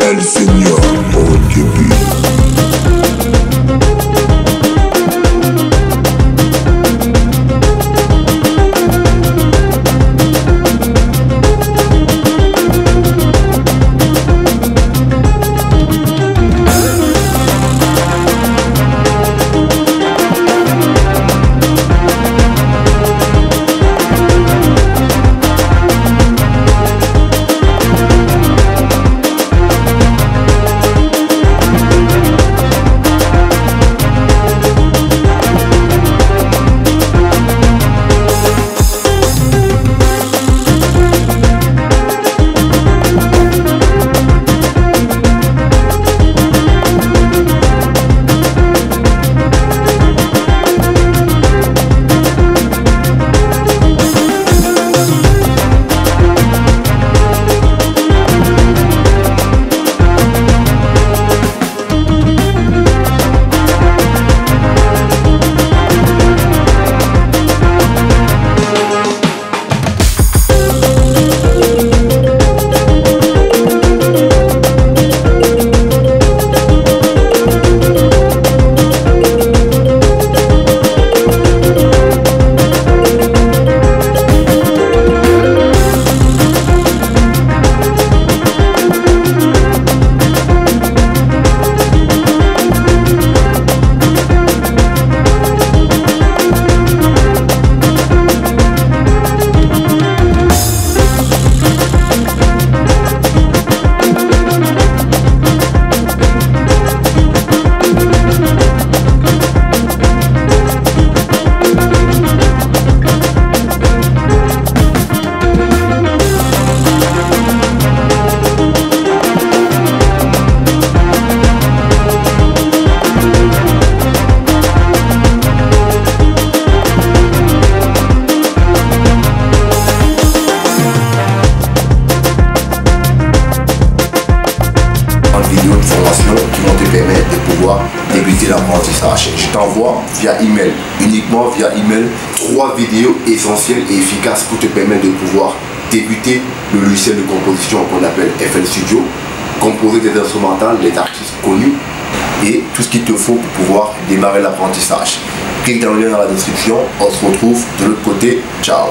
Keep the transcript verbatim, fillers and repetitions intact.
El Señor qui vont te permettre de pouvoir débuter l'apprentissage. Je t'envoie via email, uniquement via email, trois vidéos essentielles et efficaces pour te permettre de pouvoir débuter le logiciel de composition qu'on appelle F L Studio, composer des instrumentales, des artistes connus et tout ce qu'il te faut pour pouvoir démarrer l'apprentissage. Clique dans le lien dans la description, on se retrouve de l'autre côté, ciao.